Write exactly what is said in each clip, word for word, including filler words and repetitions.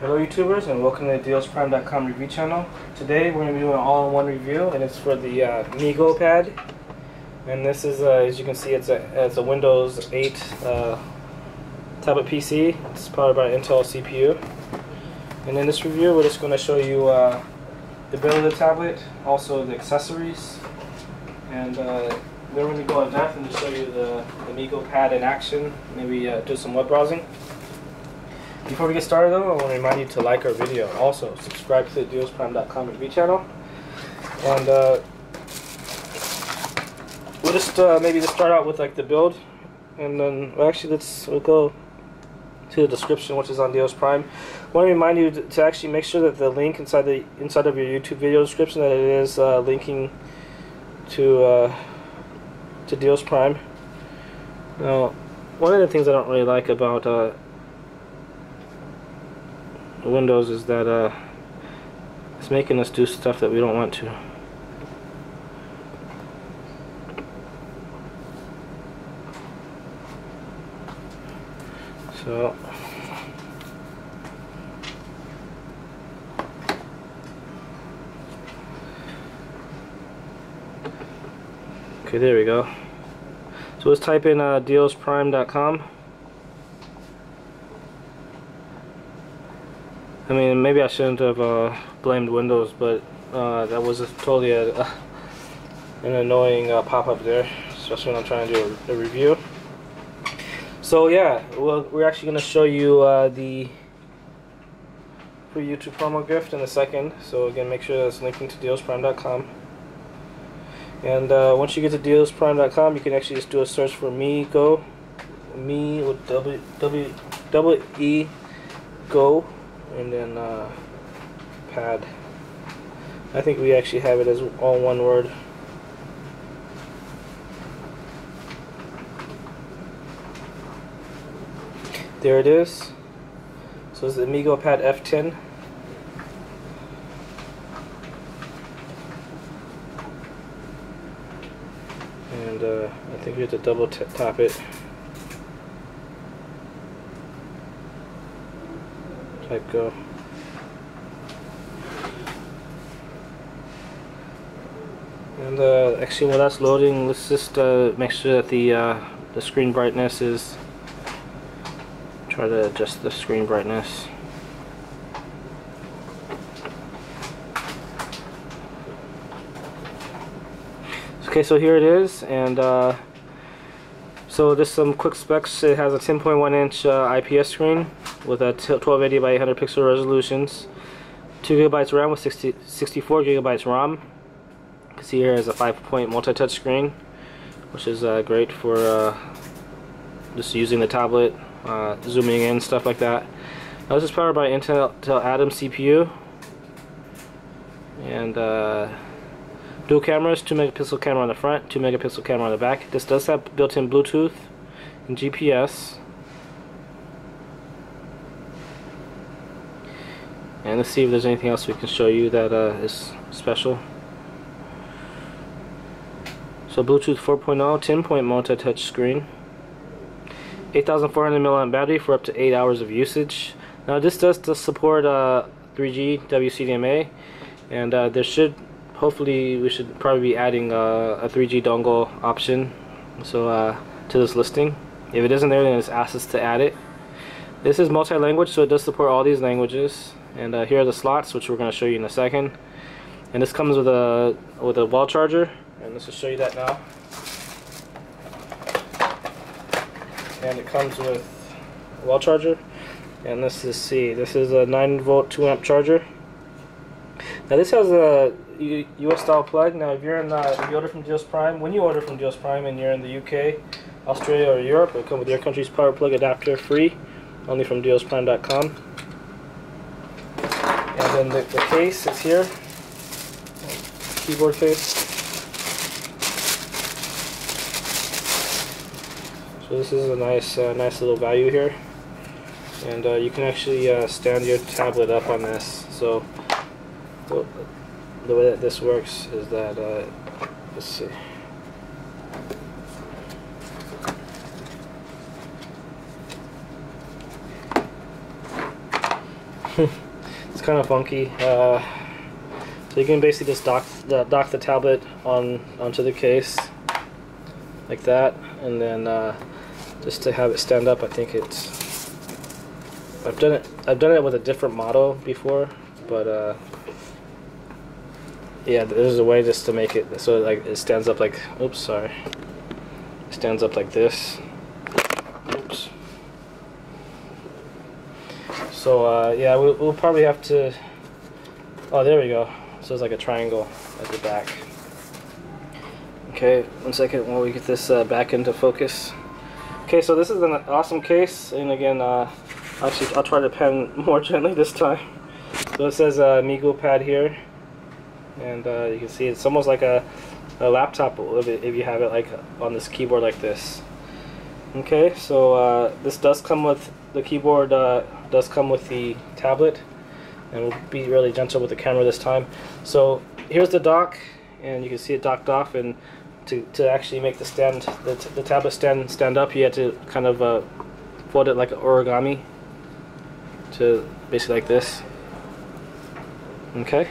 Hello YouTubers, and welcome to the Deals Prime dot com review channel. Today we're going to be doing an all-in-one review, and it's for the uh, MeeGoPad. And this is, uh, as you can see, it's a, it's a Windows eight uh, tablet P C. It's powered by an Intel C P U. And in this review we're just going to show you uh, the build of the tablet, also the accessories, and uh, we're going to go in depth and just show you the, the MeeGoPad in action, maybe uh, do some web browsing. Before we get started though, I want to remind you to like our video and also subscribe to the Deals Prime dot com review channel. And uh, we'll just uh, maybe just start out with like the build, and then well, actually let's we'll go to the description, which is on Deals Prime. I want to remind you to, to actually make sure that the link inside the inside of your YouTube video description that it is uh, linking to uh, to Deals Prime. Now, one of the things I don't really like about uh, Windows is that uh, it's making us do stuff that we don't want to. So okay, there we go. So let's type in uh, Deals Prime dot com. I mean, maybe I shouldn't have uh, blamed Windows, but uh, that was a, totally a, uh, an annoying uh, pop-up there, especially when I'm trying to do a, a review. So yeah, well, we're actually going to show you uh, the free YouTube promo gift in a second. So again, make sure that's linking to Deals Prime dot com. And uh, once you get to Deals Prime dot com, you can actually just do a search for MeeGo, me with W W W E Go. And then uh, pad. I think we actually have it as all one word. There it is. So it's the MeeGoPad F ten. And uh, I think we have to double t tap it. Like go. And uh, actually, while that's loading, let's just uh, make sure that the uh, the screen brightness is. Try to adjust the screen brightness. Okay, so here it is, and uh, so just some quick specs. It has a ten point one inch uh, I P S screen with a twelve eighty by eight hundred pixel resolutions, two gigabytes RAM with sixty, sixty-four gigabytes ROM. You can see here is a five point multi-touch screen, which is uh, great for uh, just using the tablet, uh, zooming in, stuff like that. Now, this is powered by Intel, Intel Atom C P U, and uh, dual cameras, two megapixel camera on the front, two megapixel camera on the back. This does have built-in Bluetooth and G P S. And let's see if there's anything else we can show you that uh, is special. So Bluetooth four point oh, ten point multi-touch screen, eight thousand four hundred milliamp battery for up to eight hours of usage. Now this does, does support uh, three G W C D M A, and uh, there should, hopefully, we should probably be adding uh, a three G dongle option. So uh, to this listing, if it isn't there, then it's asked us to add it. This is multi-language, so it does support all these languages. And uh, here are the slots, which we're going to show you in a second. And this comes with a with a wall charger, and let's just show you that now. And it comes with a wall charger, and this is C. This is a nine volt two amp charger. Now this has a U S style plug. Now if you're in uh, if you order from Deals Prime, when you order from Deals Prime and you're in the U K, Australia, or Europe, it'll come with your country's power plug adapter free, only from Deals Prime dot com. And then the, the case is here, keyboard case. So this is a nice, uh, nice little value here, and uh, you can actually uh, stand your tablet up on this. So well, the way that this works is that uh, let's see. It's kind of funky. Uh, so you can basically just dock the, dock the tablet on onto the case like that, and then uh, just to have it stand up. I think it's I've done it I've done it with a different model before, but uh, yeah, there's a way just to make it so like it stands up like oops sorry it stands up like this. Oops. So uh, yeah, we'll, we'll probably have to. Oh, there we go. So it's like a triangle at the back. Okay, one second while we get this uh, back into focus. Okay, so this is an awesome case, and again, uh, actually, I'll try to pen more gently this time. So it says uh, MeeGoPad here, and uh, you can see it's almost like a, a laptop if you have it like on this keyboard like this. Okay, so uh, this does come with the keyboard. Uh, does come with the tablet, and we'll be really gentle with the camera this time. So here's the dock, and you can see it docked off, and to, to actually make the stand the, t the tablet stand stand up, you had to kind of uh, fold it like an origami to basically like this. Okay,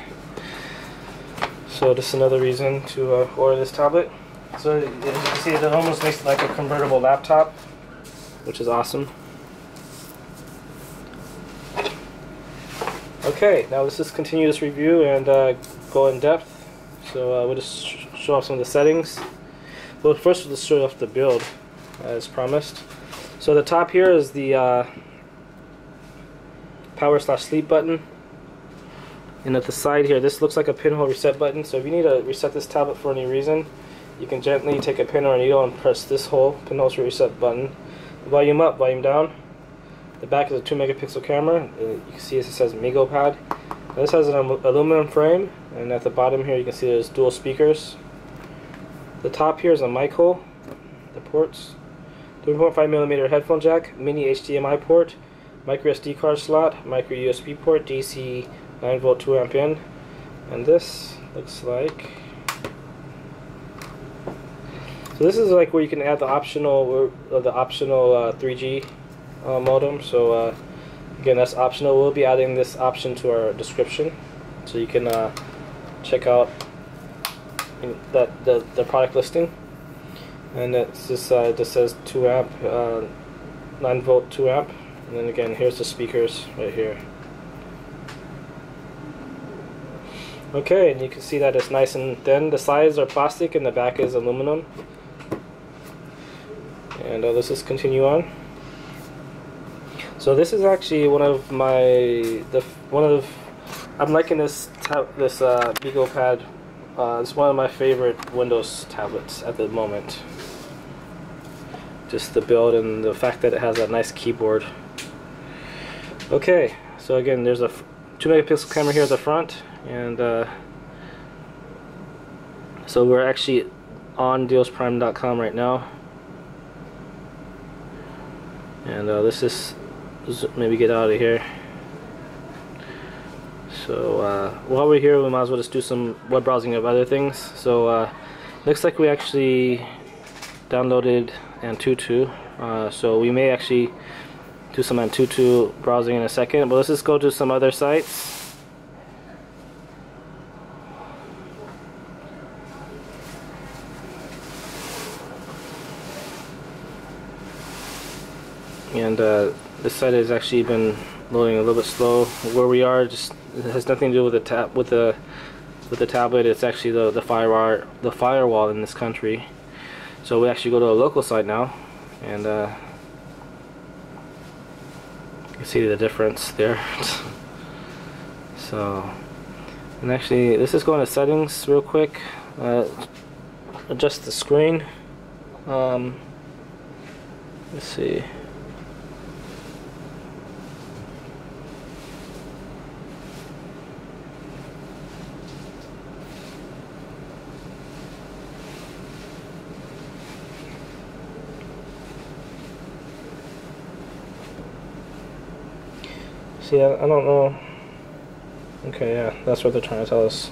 so just another reason to uh, order this tablet. So as you can see, it almost makes it like a convertible laptop, which is awesome. Okay, now let's just continue this review and uh, go in depth. So uh, we'll just sh show off some of the settings. Well, first we'll just show off the build, as promised. So the top here is the uh, power slash sleep button. And at the side here, this looks like a pinhole reset button. So if you need to reset this tablet for any reason, you can gently take a pin or a needle and press this whole pinhole reset button. Volume up, volume down. The back is a two megapixel camera. You can see it says MeeGoPad. This has an aluminum frame, and at the bottom here you can see there's dual speakers. The top here is a mic hole, the ports, three point five millimeter headphone jack, mini H D M I port, micro S D card slot, micro U S B port, D C nine volt two amp in, and this looks like. So this is like where you can add the optional, or the optional uh, three G. Uh, modem. So uh, again, that's optional. We'll be adding this option to our description, so you can uh, check out that the, the product listing. And it's this uh, this says two amp, uh, nine volt two amp, and then again here's the speakers right here. Okay, and you can see that it's nice and thin. The sides are plastic and the back is aluminum. And uh, let's just continue on. So this is actually one of my the one of I'm liking this tab, this uh, MeeGoPad. Uh, it's one of my favorite Windows tablets at the moment. Just the build and the fact that it has a nice keyboard. Okay, so again, there's a two megapixel camera here at the front, and uh, so we're actually on Deals Prime dot com right now, and uh, this is. Maybe get out of here. So uh, while we're here, we might as well just do some web browsing of other things. So uh, looks like we actually downloaded Antutu. Uh, so we may actually do some Antutu browsing in a second. But let's just go to some other sites. And uh, this site has actually been loading a little bit slow. Where we are, just it has nothing to do with the tab with the with the tablet. It's actually the the firewall the firewall in this country. So we actually go to a local site now, and uh, you can see the difference there. So, and actually, let's just go into settings real quick. Uh, adjust the screen. Um, let's see. See, I, I don't know. Okay, yeah, that's what they're trying to tell us.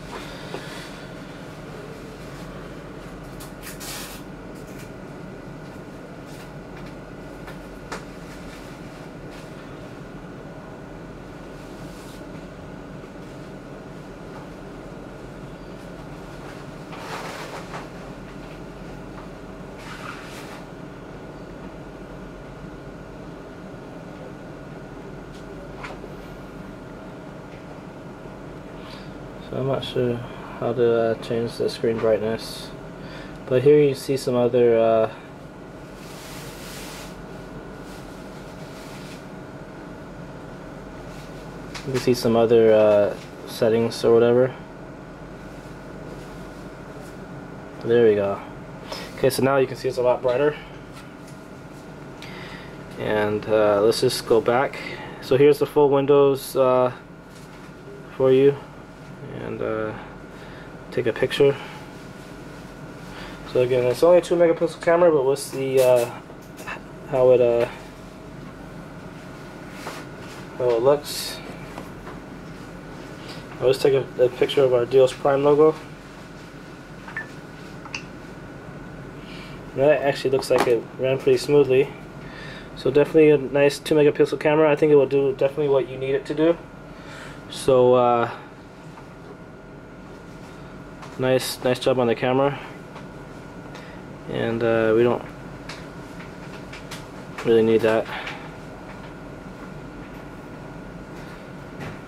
So I'm not sure how to uh, change the screen brightness, but here you see some other uh, you can see some other uh, settings or whatever. There we go. Okay, so now you can see it's a lot brighter. And uh, let's just go back. So here's the full windows uh, for you, and uh, take a picture. So again, it's only a two megapixel camera, but we'll see uh, how it uh, how it looks. I'll just take a, a picture of our Deals Prime logo. That actually looks like it ran pretty smoothly. So definitely a nice two megapixel camera. I think it will do definitely what you need it to do. So uh, nice nice job on the camera. And uh, we don't really need that.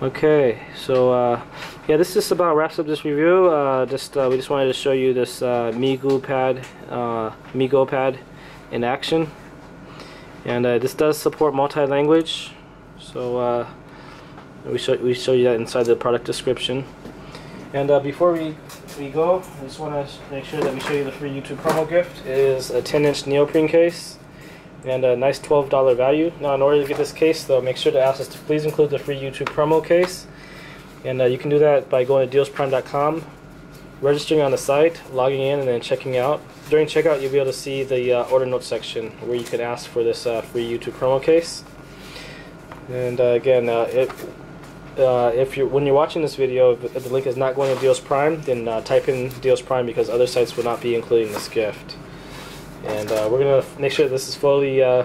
Okay, so uh, yeah, this just about wraps up this review. Uh, just uh, we just wanted to show you this uh, MeeGoPad, uh, MeeGoPad in action, and uh, this does support multi-language. So uh, we show we show you that inside the product description. And uh, before we we go, I just want to make sure that we show you the free YouTube promo gift. It is a ten inch neoprene case, and a nice twelve dollar value. Now, in order to get this case, though, make sure to ask us to please include the free YouTube promo case. And uh, you can do that by going to Deals Prime dot com, registering on the site, logging in, and then checking out. During checkout, you'll be able to see the uh, order notes section where you can ask for this uh, free YouTube promo case. And uh, again, uh, it, uh, if you're when you're watching this video, if the link is not going to Deals Prime, then uh, type in Deals Prime, because other sites will not be including this gift. And uh, we're going to make sure this is fully uh,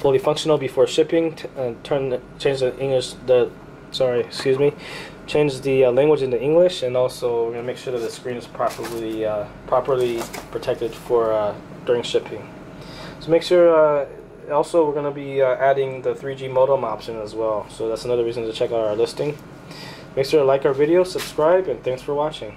fully functional before shipping. T uh, turn change the English the sorry excuse me change the uh, language into English, and also we're going to make sure that the screen is properly uh, properly protected for uh, during shipping. So make sure. Uh, also, we're going to be uh, adding the three G modem option as well. So that's another reason to check out our listing. Make sure to like our video, subscribe, and thanks for watching.